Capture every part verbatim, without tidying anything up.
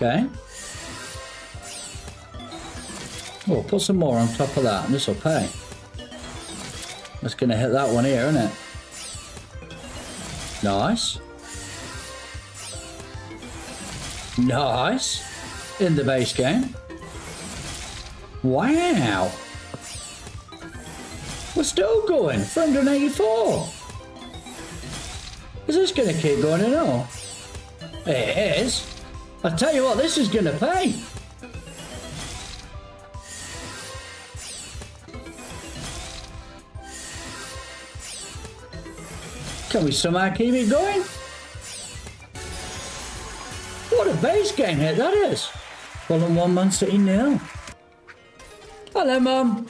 Okay. Oh, put some more on top of that and this'll pay. That's gonna hit that one here, isn't it? Nice. Nice. In the base game. Wow. We're still going for one hundred eighty-four. Is this gonna keep going at all? It is. I tell you what, this is gonna pay. Can we somehow keep it going? What a base game hit that is. Well, in one Man City nil. Hello, Mum.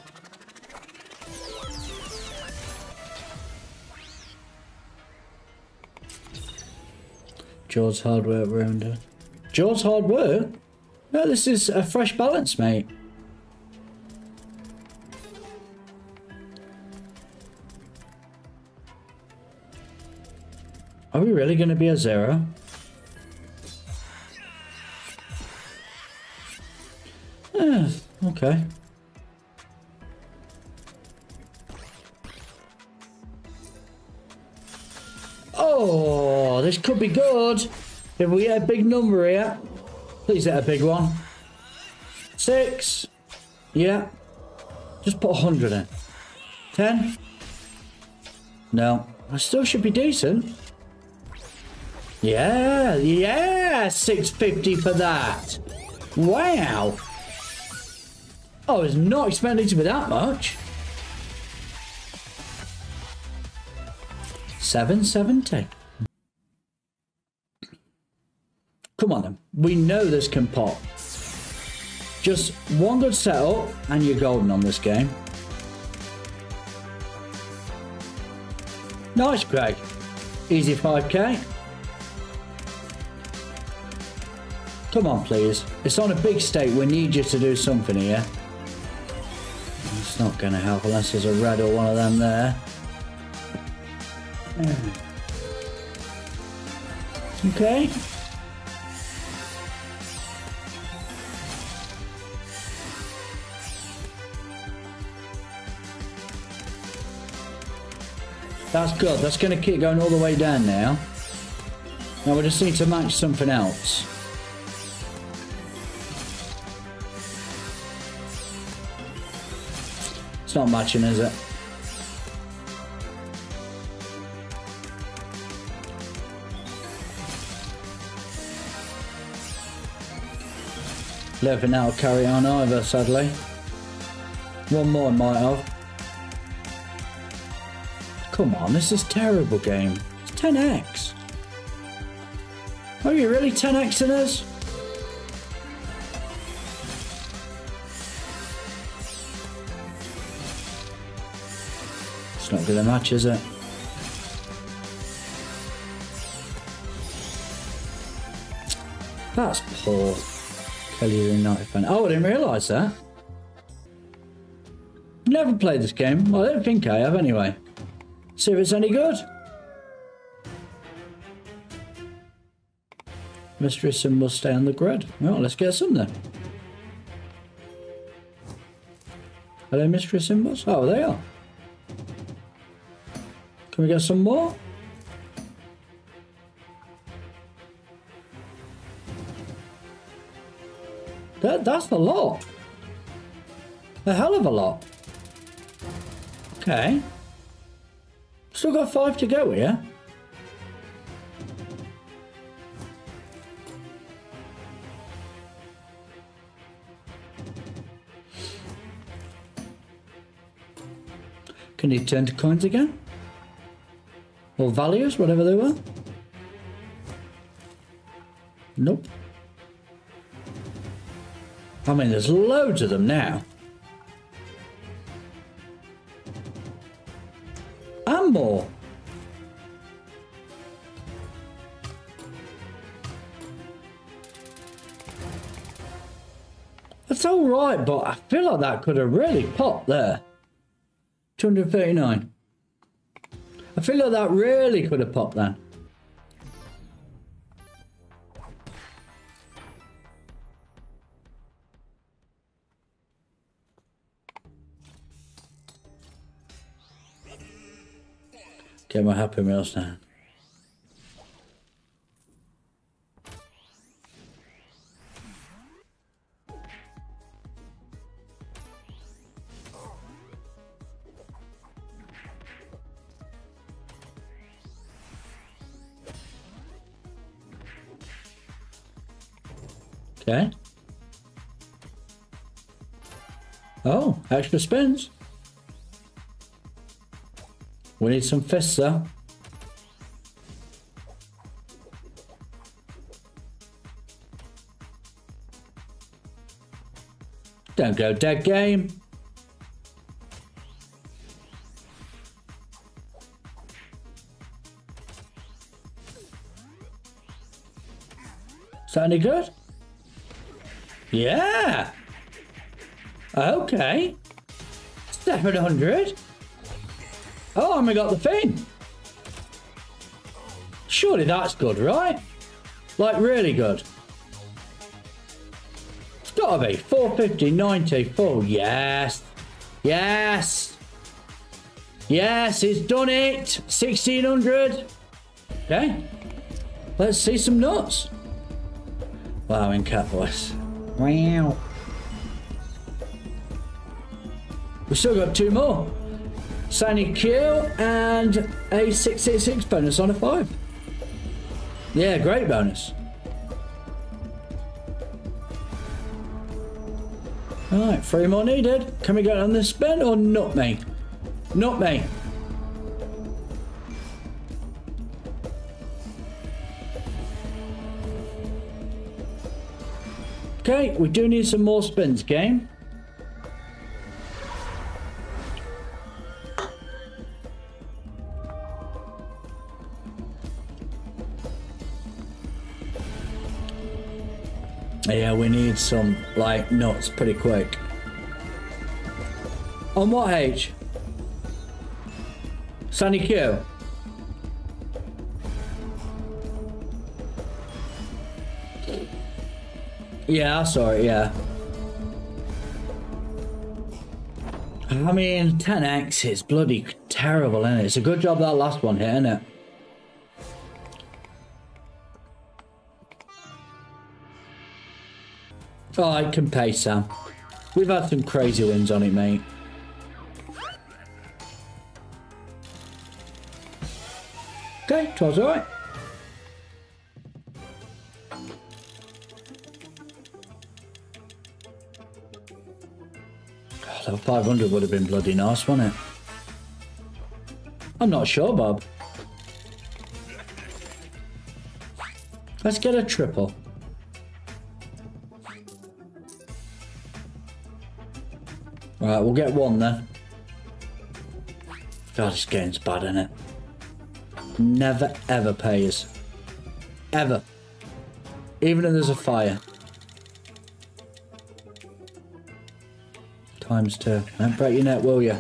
Jaws hard work, Rounder. Jaws hard work? No, this is a fresh balance, mate. Are we really going to be a zero? Yeah, okay. Oh, this could be good. If we get a big number here. Please hit a big one. Six. Yeah. Just put one hundred in. Ten. No. I still should be decent. Yeah, yeah, six fifty for that. Wow. I was not expecting it to be that much. seven seventy. Come on then. We know this can pop. Just one good setup and you're golden on this game. Nice, Greg. Easy five K. Come on, please. It's on a big stake. We need you to do something here. It's not going to help unless there's a red or one of them there. Okay. That's good. That's going to keep going all the way down now. Now we just need to match something else. It's not matching, is it? Living that'll carry on either, sadly. One more might have. Come on, this is a terrible game. It's ten X. Are you really ten Xing us? It's not going to match, is it? That's poor. Kelly, you're a United fan. Oh, I didn't realise that. Never played this game. Well, I don't think I have, anyway. See if it's any good. Mystery Sim must stay on the grid. Well, let's get some then. Are they Mystery Symbols? Oh, they are. Can we get some more? That, that's a lot. A hell of a lot. Okay. Still got five to go here. Can you turn to coins again? Or values, whatever they were. Nope. I mean, there's loads of them now. And more. That's all right, but I feel like that could have really popped there. two hundred thirty-nine. I feel like that really could have popped then. Get my Happy Meals now. Okay. Oh, extra spins. We need some fists, though. Don't go dead, game. Is that any good? Yeah. Okay. Step at one hundred. Oh, and we got the thing. Surely that's good, right? Like, really good. It's gotta be. four fifty, ninety-four. Yes. Yes. Yes, it's done it. sixteen hundred. Okay. Let's see some nuts. Wow, in cat voice. Wow. We've still got two more. Sunny Q and a six six six bonus on a five. Yeah, great bonus. Alright, three more needed. Can we go on this spin or not me? Not me. Okay, we do need some more spins, game. Yeah, we need some, like, nuts pretty quick. On what age? Sunny Q. Yeah, I saw it, yeah. I mean, ten X is bloody terrible, isn't it? It's a good job that last one hit, isn't it? Oh, I can pay, Sam. We've had some crazy wins on it, mate. Okay, twelve's alright. five hundred would have been bloody nice, wouldn't it? I'm not sure, Bob. Let's get a triple. Right, we'll get one then. God, this game's bad, isn't it? Never, ever pays. Ever. Even if there's a fire. Times two. Don't break your neck, will you?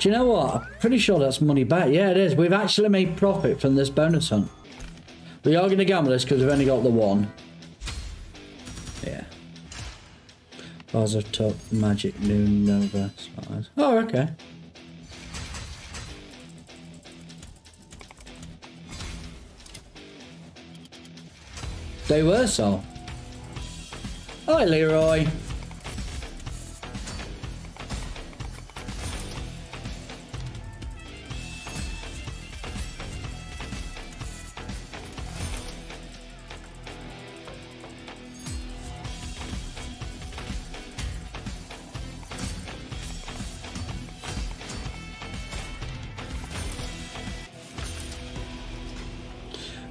Do you know what? I'm pretty sure that's money back. Yeah, it is. We've actually made profit from this bonus hunt. We are going to gamble this because we've only got the one. Yeah. Bars of top, magic, noon, Nova. Oh, okay. They were so. Hi, Leroy.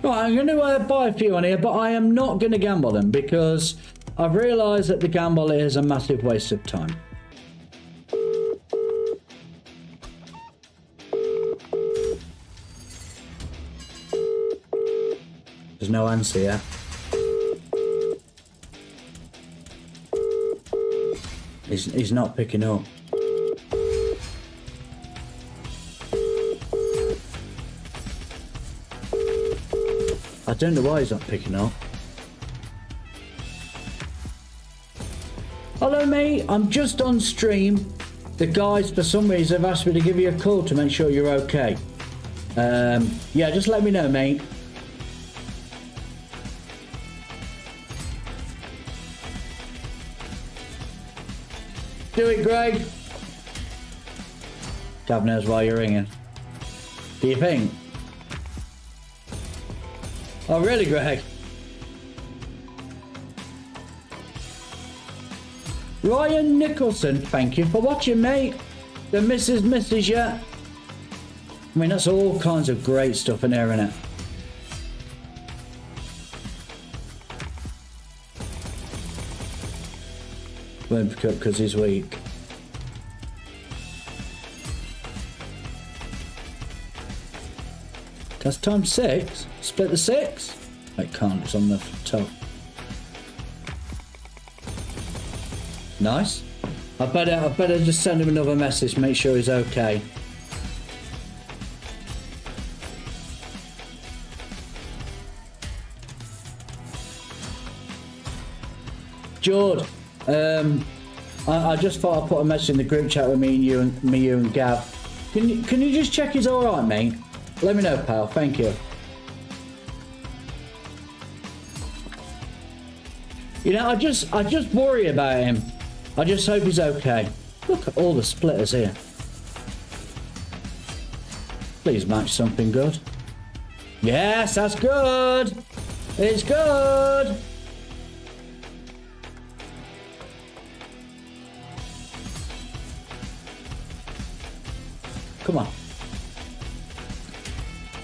Right, I'm going to uh, buy a few on here, but I am not going to gamble them because I've realised that the gamble is a massive waste of time. There's no answer here. He's, he's not picking up. I don't know why he's not picking up. Hello mate, I'm just on stream. The guys for some reason have asked me to give you a call to make sure you're okay. Um, yeah, just let me know mate. Do it Greg. God knows why you're ringing. Do you think? Oh really Greg? Ryan Nicholson, thank you for watching, mate. The missus misses you. I mean, that's all kinds of great stuff in there, innit? Won't pick up because he's weak. That's times six. Split the six. I can't, it's on the top. Nice. I better, I better just send him another message, make sure he's okay. George, um, I, I just thought I'd put a message in the group chat with me and you and me, you and Gav. Can you, can you just check he's all right, mate? Let me know, pal. Thank you. You know, I just, I just worry about him. I just hope he's okay. Look at all the splitters here. Please match something good. Yes, that's good. It's good. Come on.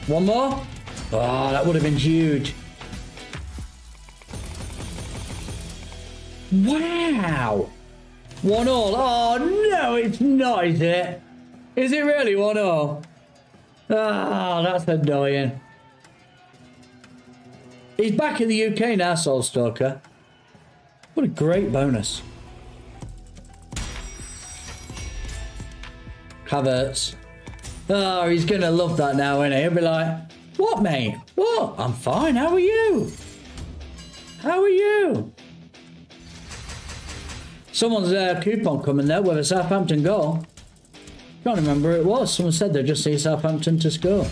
One more. Oh, that would have been huge. Wow. One all. Oh, no, it's not, is it? Is it really one all? Ah, oh, that's annoying. He's back in the U K now, Soulstalker. What a great bonus. Havertz. Oh, he's going to love that now, isn't he? He'll be like, what, mate? What? I'm fine. How are you? How are you? Someone's uh, coupon coming there with a Southampton goal. Can't remember who it was. Someone said they'd just see Southampton to score.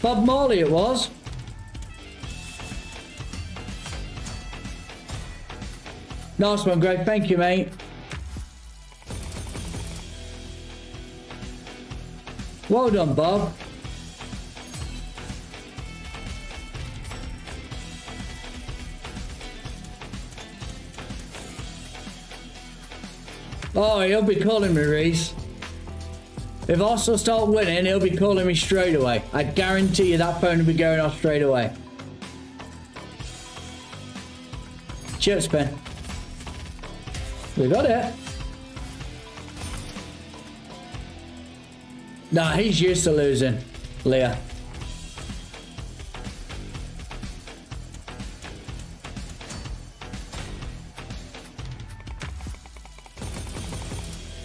Bob Morley it was. Nice one, Greg. Thank you, mate. Well done, Bob. Oh, he'll be calling me, Reese. If Arsenal start winning, he'll be calling me straight away. I guarantee you that phone will be going off straight away. Chip spin. We got it. Nah, he's used to losing, Leah.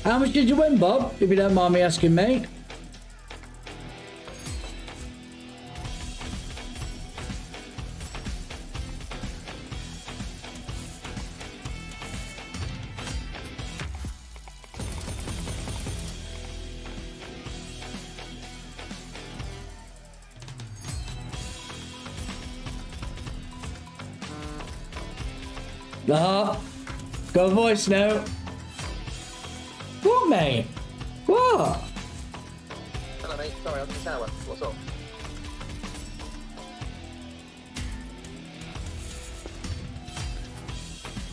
How much did you win, Bob? If you don't mind me asking, mate. Ah, got a voice now. What, mate? What? Hello, mate. Sorry, I was in the shower. What's up?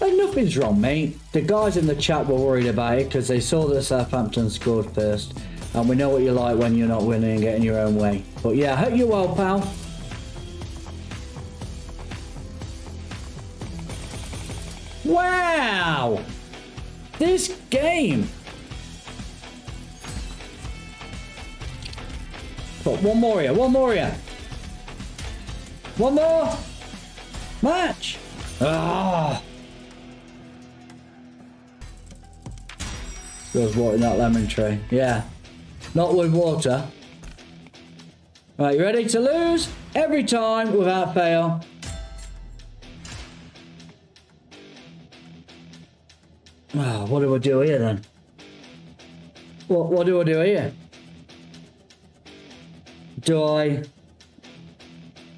Like, nothing's wrong, mate. The guys in the chat were worried about it because they saw that Southampton scored first. And we know what you like when you're not winning and getting your own way. But yeah, I hope you're well, pal. Wow! This game! But one more here, one more here. One more! Match! Ah! Goes water in that lemon tree. Yeah. Not with water. Right, you ready to lose? every time without fail. Oh, what do I do here then? What, what do I do here? Do I...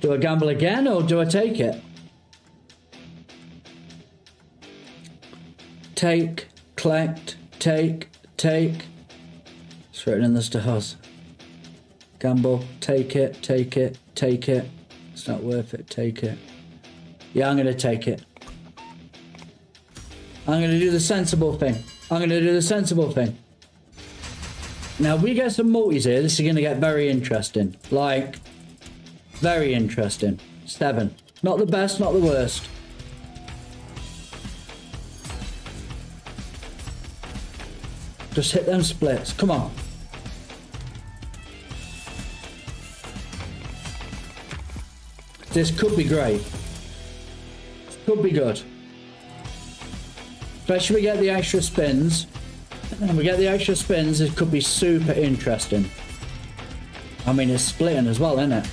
Do I gamble again or do I take it? Take, collect, take, take. It's written in the stars. Gamble, take it, take it, take it. It's not worth it, take it. Yeah, I'm going to take it. I'm going to do the sensible thing. I'm going to do the sensible thing. Now, if we get some multis here, this is going to get very interesting. Like, very interesting. Seven. Not the best, not the worst. Just hit them splits. Come on. This could be great. This could be good. Especially we get the extra spins. And we get the extra spins, it could be super interesting. I mean, it's splitting as well, isn't it?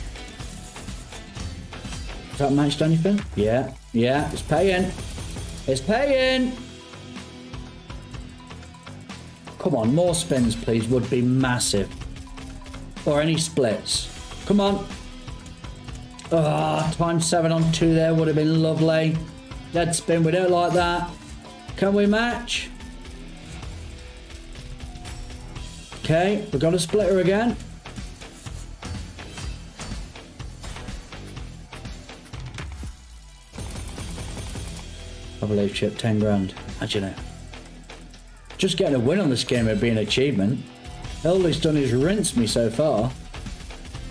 Has that matched anything? Yeah, yeah, it's paying. It's paying! Come on, more spins, please, would be massive. Or any splits. Come on. Ah, oh, times seven on two there would have been lovely. Dead spin, we don't like that. Can we match? Okay, we've got a splitter again. I believe chip ten grand. Imagine it. Just getting a win on this game would be an achievement. All he's done is rinse me so far.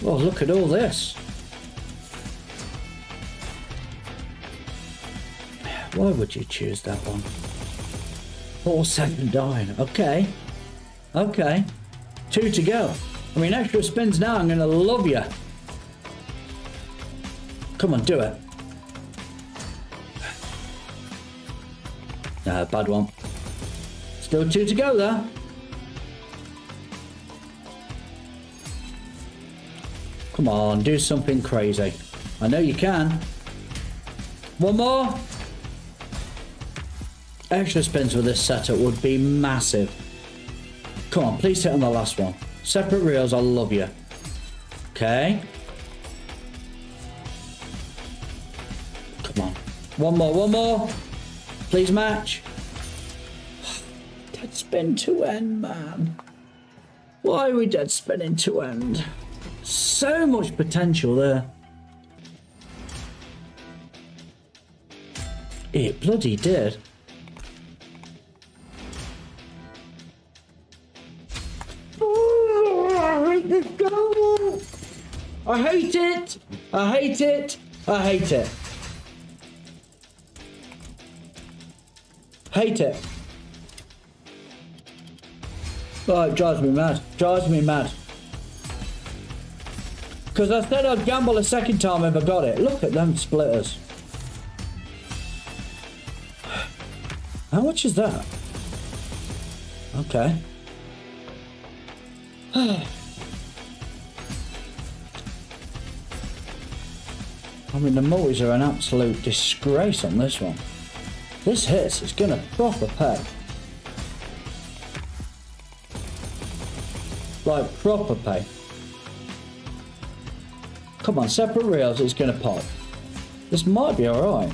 Oh, look at all this. Why would you choose that one? four seven nine. Okay. Okay. Two to go. I mean, extra spins now. I'm going to love you. Come on, do it. Nah, bad one. Still two to go there. Come on, do something crazy. I know you can. One more. Extra spins with this setup would be massive. Come on, please hit on the last one. Separate reels, I love you. Okay. Come on. One more, one more. Please match. Dead spin to end, man. Why are we dead spinning to end? So much potential there. It bloody did. I hate it! I hate it! I hate it! Hate it! Oh, it drives me mad. Drives me mad. Because I said I'd gamble a second time if I got it. Look at them splitters. How much is that? Okay. I mean, the multis are an absolute disgrace on this one. This hits, it's gonna proper pay. Like, proper pay. Come on, separate reels, it's gonna pop. This might be alright.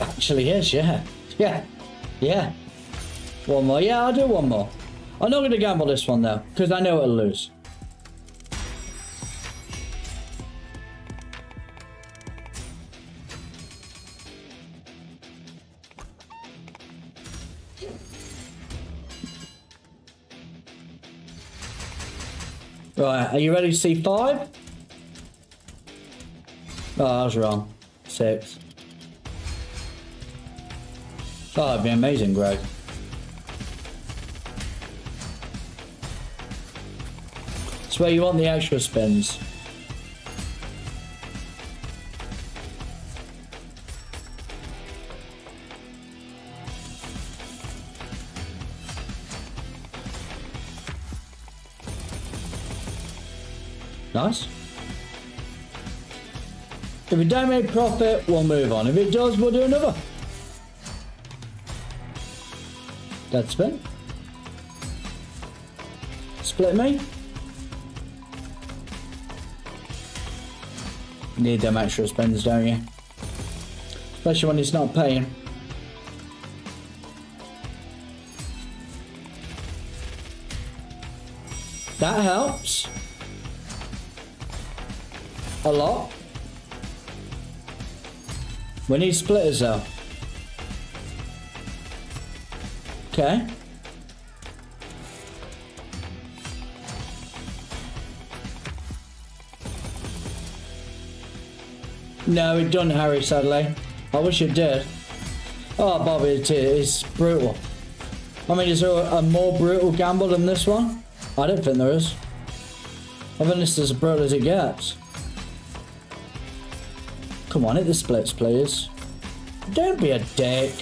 Actually is, yeah. Yeah. Yeah. One more. Yeah, I'll do one more. I'm not going to gamble this one, though, because I know it'll lose. Right, are you ready to see five? Oh, I was wrong. Six. Oh, that'd be amazing, Greg. That's where you want the extra spins. Nice. If we don't make profit, we'll move on. If it does, we'll do another. Dead spin. Split me. Need them extra spins, don't you? Especially when it's not paying. That helps. A lot. We need splitters though. Okay. No, it done, Harry, sadly. I wish it did. Oh, Bobby, it is brutal. I mean, is there a more brutal gamble than this one? I don't think there is. I think this is as brutal as it gets. Come on, hit the splits, please. Don't be a dick.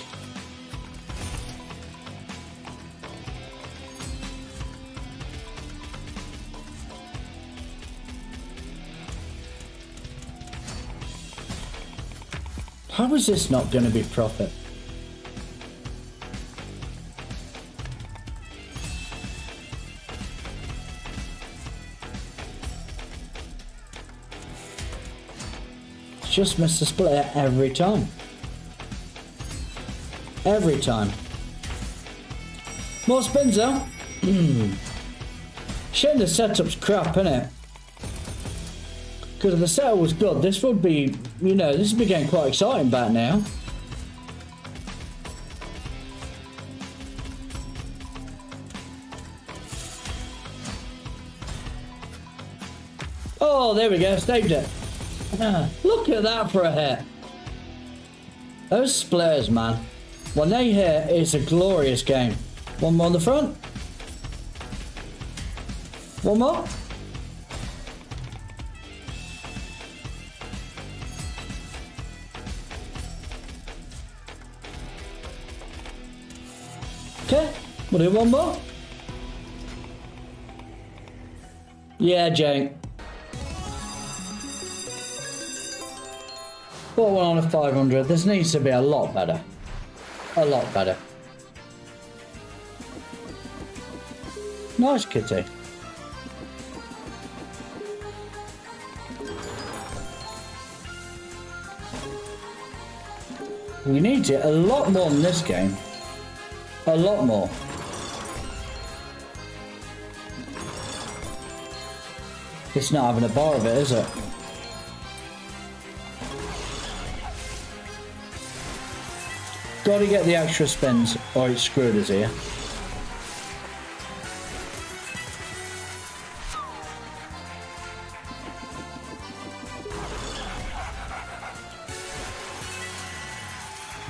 How is this not going to be profit? Just miss the splitter every time. Every time. More spins though. Shame the setup's crap, innit? Because if the setup was good, this would be, you know, this would be getting quite exciting back now. Oh, there we go, saved it. Ah, look at that for a hit. Those splitters, man. When they hit, it's a glorious game. One more on the front. One more. Okay, we'll do one more. Yeah, Jake. Bought one on a five hundred. This needs to be a lot better. A lot better. Nice kitty. We need it a lot more in this game. A lot more. It's not having a bar of it, is it? Gotta get the extra spins or it's screwed us here.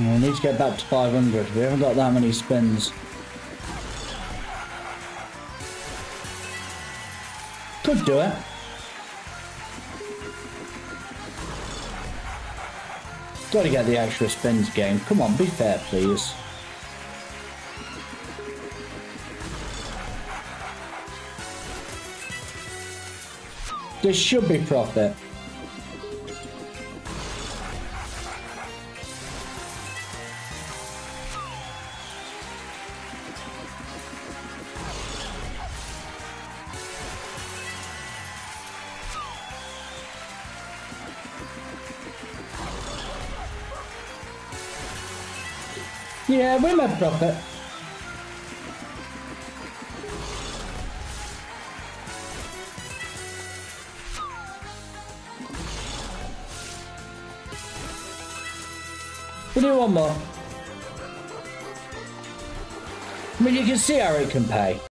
We'll need to get back to five hundred. We haven't got that many spins. Could do it. Gotta get the extra spins game. Come on, be fair, please. This should be profit. Yeah, we made profit. We'll do one more. I mean, you can see how it can pay.